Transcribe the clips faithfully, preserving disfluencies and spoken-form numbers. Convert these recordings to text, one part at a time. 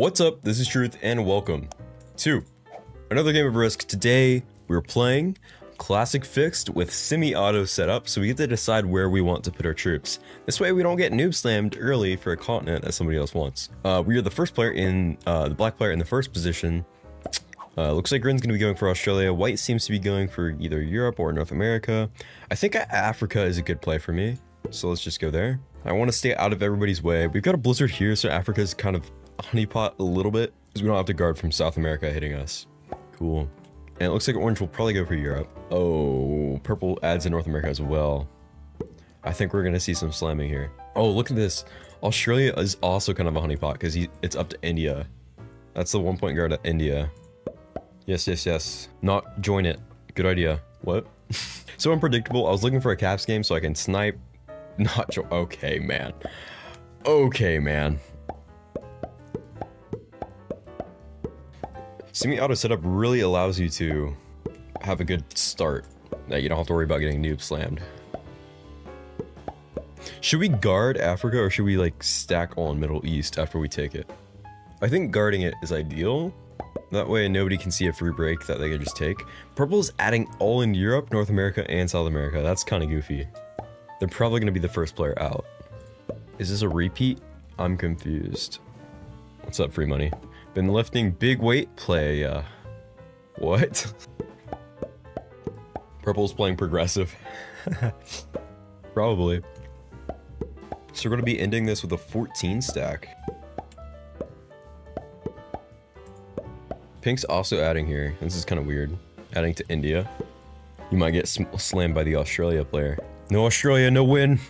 What's up? This is Truth and welcome to another game of Risk. Today we're playing Classic Fixed with semi-auto setup, so we get to decide where we want to put our troops. This way we don't get noob slammed early for a continent that somebody else wants. Uh, we are the first player in, uh, the black player in the first position. Uh, looks like Grin's gonna be going for Australia. White seems to be going for either Europe or North America. I think Africa is a good play for me, so let's just go there. I want to stay out of everybody's way. We've got a blizzard here, so Africa's kind of honeypot a little bit, because we don't have to guard from South America hitting us. Cool. And it looks like orange will probably go for Europe. Oh, purple adds in North America as well. I think we're gonna see some slamming here. Oh, look at this. Australia is also kind of a honeypot because it's up to India. That's the one point guard at India. Yes, yes, yes. Not join it. Good idea. What? So unpredictable. I was looking for a caps game so I can snipe. Not join. Okay, man. Okay, man. Semi-auto setup really allows you to have a good start that you don't have to worry about getting noob slammed. Should we guard Africa or should we like stack on Middle East after we take it? I think guarding it is ideal. That way nobody can see a free break that they can just take. Purple is adding all in Europe, North America, and South America. That's kind of goofy. They're probably going to be the first player out. Is this a repeat? I'm confused. What's up, free money? Been lifting big weight play, uh, what? Purple's playing progressive. Probably. So we're gonna be ending this with a fourteen stack. Pink's also adding here. This is kind of weird. Adding to India. You might get sl slammed by the Australia player. No Australia, no win.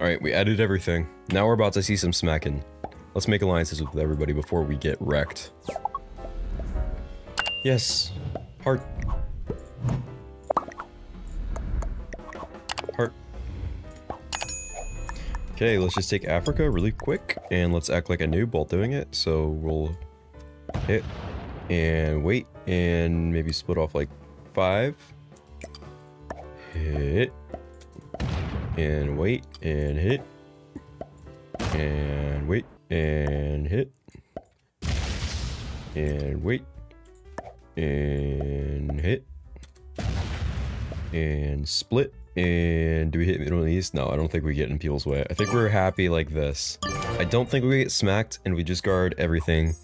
All right, we added everything. Now we're about to see some smacking. Let's make alliances with everybody before we get wrecked. Yes. Heart. Heart. Okay, let's just take Africa really quick, and let's act like a noob while doing it. So we'll hit, and wait, and maybe split off like five. Hit, and wait, and hit, and wait. And hit, and wait, and hit, and split, and do we hit Middle East? No, I don't think we get in people's way. I think we're happy like this. I don't think we get smacked, and we just guard everything.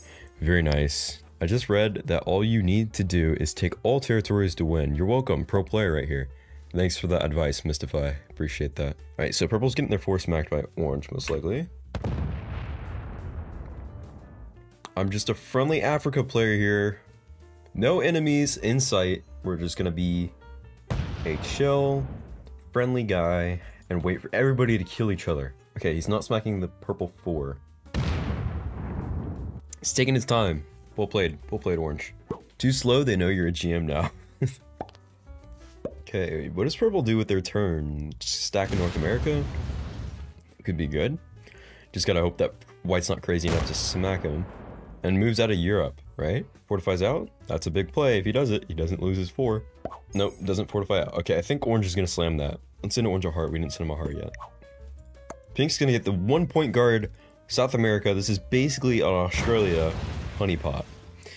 Very nice. I just read that all you need to do is take all territories to win. You're welcome, pro player right here. Thanks for that advice, Mystify. Appreciate that. All right, so purple's getting their four smacked by orange, most likely. I'm just a friendly Africa player here. No enemies in sight. We're just gonna be a chill, friendly guy and wait for everybody to kill each other. Okay, he's not smacking the purple four. He's taking his time. Well played, well played, orange. Too slow, they know you're a G M now. Okay, what does purple do with their turn? Just stack in North America? Could be good. Just gotta hope that white's not crazy enough to smack him. And moves out of Europe, right? Fortifies out? That's a big play. If he does it, he doesn't lose his four. Nope, doesn't fortify out. Okay, I think orange is gonna slam that. Let's send orange a heart. We didn't send him a heart yet. Pink's gonna get the one point guard South America. This is basically an Australia honeypot.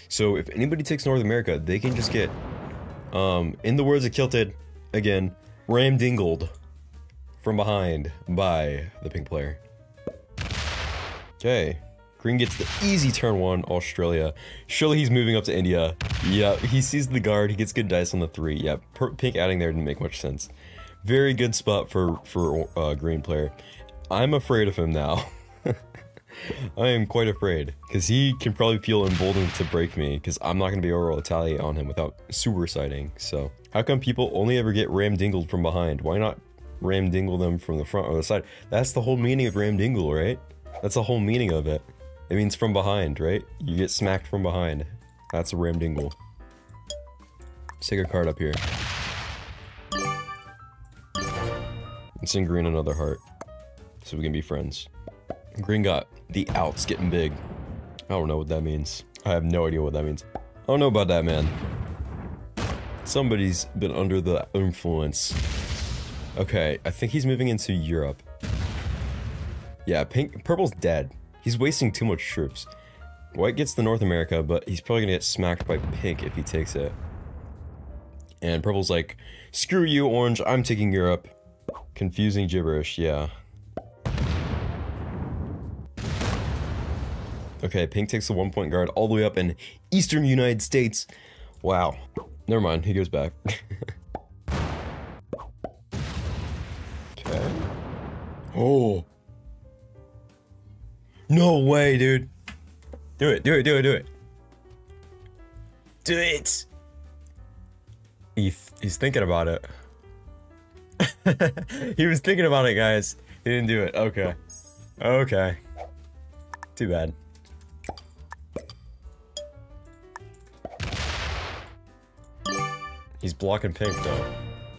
So if anybody takes North America, they can just get, um, in the words of Kilted, again, ram-dingled from behind by the pink player. Okay. Green gets the easy turn one, Australia. Surely he's moving up to India. Yeah, he sees the guard. He gets good dice on the three. Yeah, pink adding there didn't make much sense. Very good spot for, for uh, green player. I'm afraid of him now. I am quite afraid because he can probably feel emboldened to break me because I'm not going to be able to retaliate on him without suiciding. So how come people only ever get ram-dingled from behind? Why not ram-dingle them from the front or the side? That's the whole meaning of ram-dingle, right? That's the whole meaning of it. It means from behind, right? You get smacked from behind. That's a ram-dingle. Let's take a card up here. Let's send green another heart, so we can be friends. Green got the outs getting big. I don't know what that means. I have no idea what that means. I don't know about that, man. Somebody's been under the influence. Okay, I think he's moving into Europe. Yeah, pink, purple's dead. He's wasting too much troops. White gets the North America, but he's probably gonna get smacked by pink if he takes it. And purple's like, screw you, orange, I'm taking Europe. Confusing gibberish, yeah. Okay, pink takes the one-point guard all the way up in eastern United States. Wow. Never mind, he goes back. Okay. Oh. No way, dude. Do it, do it, do it, do it. Do it! He th he's thinking about it. He was thinking about it, guys. He didn't do it. Okay. Okay. Too bad. He's blocking pink, though.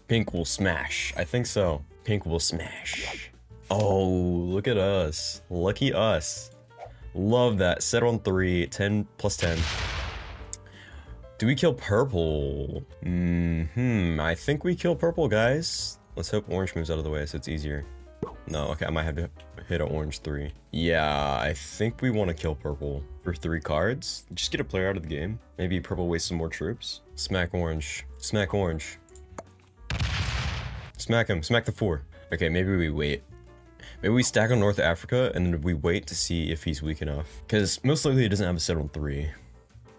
Pink will smash. I think so. Pink will smash. Oh, look at us. Lucky us. Love that. Set on three. ten plus ten. Do we kill purple? Mm-hmm. I think we kill purple, guys. Let's hope orange moves out of the way so it's easier. No, okay. I might have to hit an orange three. Yeah, I think we want to kill purple for three cards. Just get a player out of the game. Maybe purple wastes some more troops. Smack orange. Smack orange. Smack him. Smack the four. Okay, maybe we wait. Maybe we stack on North Africa and then we wait to see if he's weak enough. Because most likely he doesn't have a set on three.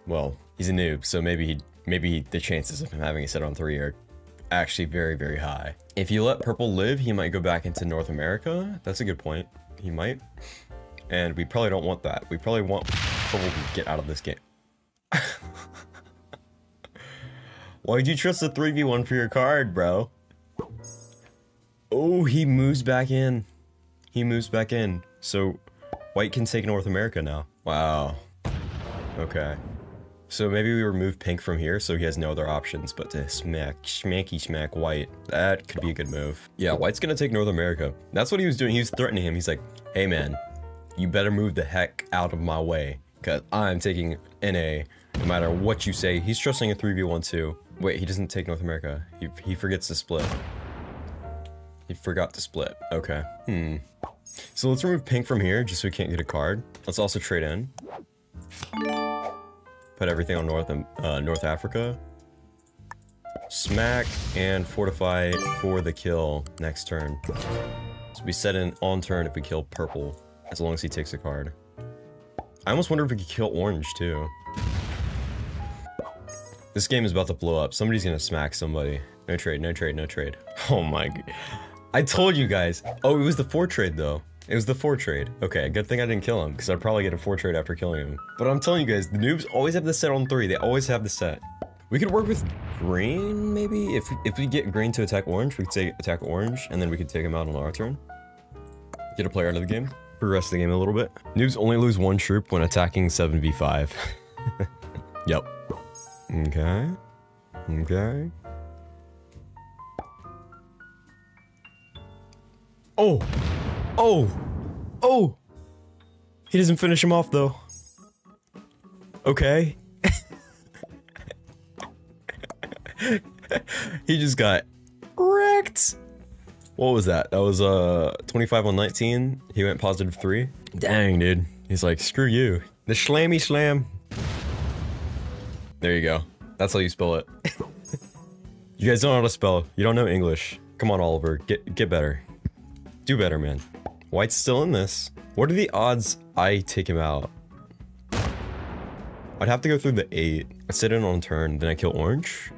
Well, he's a noob, so maybe he, maybe the chances of him having a set on three are actually very, very high. If you let purple live, he might go back into North America. That's a good point. He might. And we probably don't want that. We probably want purple to get out of this game. Why'd you trust the three v one for your card, bro? Oh, he moves back in. He moves back in. So, white can take North America now. Wow. Okay. So maybe we remove pink from here so he has no other options but to smack, smacky smack white. That could be a good move. Yeah, white's gonna take North America. That's what he was doing. He was threatening him. He's like, hey man, you better move the heck out of my way because I'm taking N A no matter what you say. He's trusting a three v one too. Wait, he doesn't take North America. He, he forgets to split. He forgot to split. Okay. Hmm. So let's remove pink from here just so we can't get a card. Let's also trade in. Put everything on North, uh, North Africa. Smack and fortify for the kill next turn. So we set in on turn if we kill purple, as long as he takes a card. I almost wonder if we could kill orange too. This game is about to blow up. Somebody's gonna smack somebody. No trade, no trade, no trade. Oh my god. I told you guys. Oh, it was the four trade though. It was the four trade. Okay, good thing I didn't kill him because I'd probably get a four trade after killing him. But I'm telling you guys, the noobs always have the set on three. They always have the set. We could work with green maybe? If, if we get green to attack orange, we could say attack orange and then we could take him out on our turn. Get a player out of the game. Progress the game a little bit. Noobs only lose one troop when attacking seven v five. Yep. Okay. Okay. Oh! Oh! Oh! He doesn't finish him off though. Okay. He just got wrecked! What was that? That was uh twenty-five on nineteen. He went positive three. Dang, dude. He's like, screw you. The slammy slam. There you go. That's how you spell it. You guys don't know how to spell. You don't know English. Come on, Oliver. Get get better. Do better, man. White's still in this. What are the odds I take him out? I'd have to go through the eight. I sit in on turn, then I kill orange.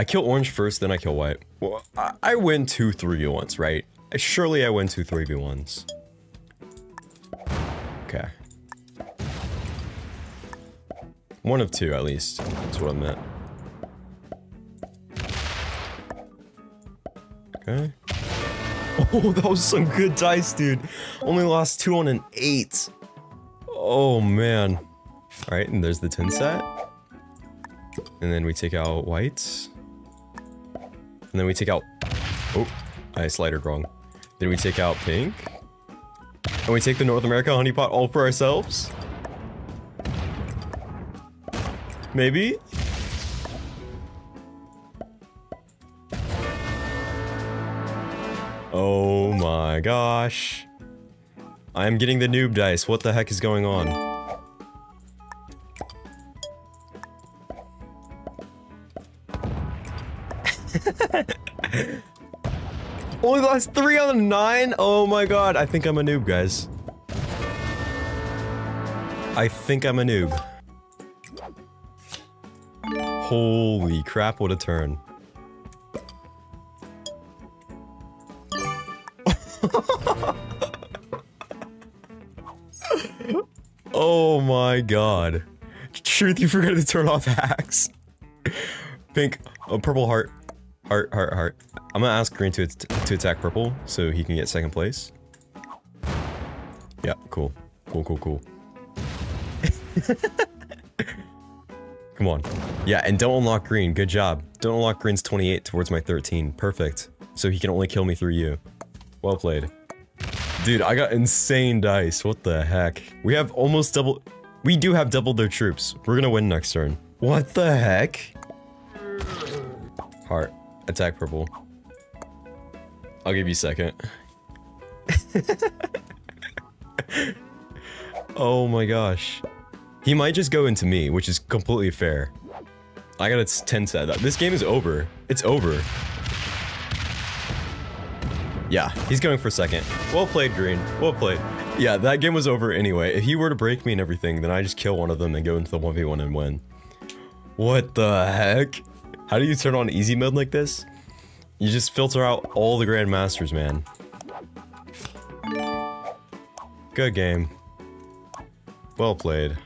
I kill orange first, then I kill white. Well, I, I win two three v ones, right? Surely I win two three v ones. Okay. One of two, at least. That's what I meant. Okay. Oh, that was some good dice, dude. Only lost two on an eight. Oh, man. All right, and there's the ten set. And then we take out whites. And then we take out... Oh, I slidered wrong. Then we take out pink. And we take the North America honeypot all for ourselves. Maybe? Oh my gosh. I'm getting the noob dice. What the heck is going on? Only lost three on a nine? Oh my god, I think I'm a noob, guys. I think I'm a noob. Holy crap, what a turn. Oh my god. Truth, you forgot to turn off hacks. Pink, oh, purple heart. Heart, heart, heart. I'm gonna ask green to, to attack purple, so he can get second place. Yeah, cool. Cool, cool, cool. Come on. Yeah, and don't unlock green. Good job. Don't unlock green's twenty-eight towards my thirteen. Perfect. So he can only kill me through you. Well played. Dude, I got insane dice. What the heck? We have almost double... We do have doubled their troops. We're gonna win next turn. What the heck? Heart. Attack purple. I'll give you second. Oh my gosh. He might just go into me, which is completely fair. I got a ten set up. This game is over. It's over. Yeah, he's going for second. Well played, green. Well played. Yeah, that game was over anyway. If he were to break me and everything, then I just kill one of them and go into the one v one and win. What the heck? How do you turn on easy mode like this? You just filter out all the grandmasters, man. Good game. Well played.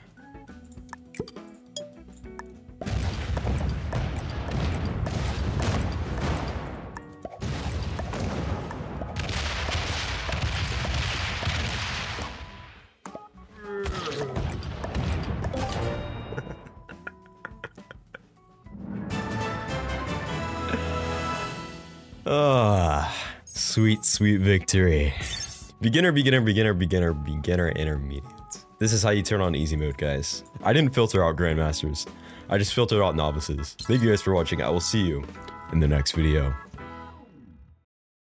Ah, oh, sweet, sweet victory. Beginner, beginner, beginner, beginner, beginner, intermediate. This is how you turn on easy mode, guys. I didn't filter out grandmasters. I just filtered out novices. Thank you guys for watching. I will see you in the next video.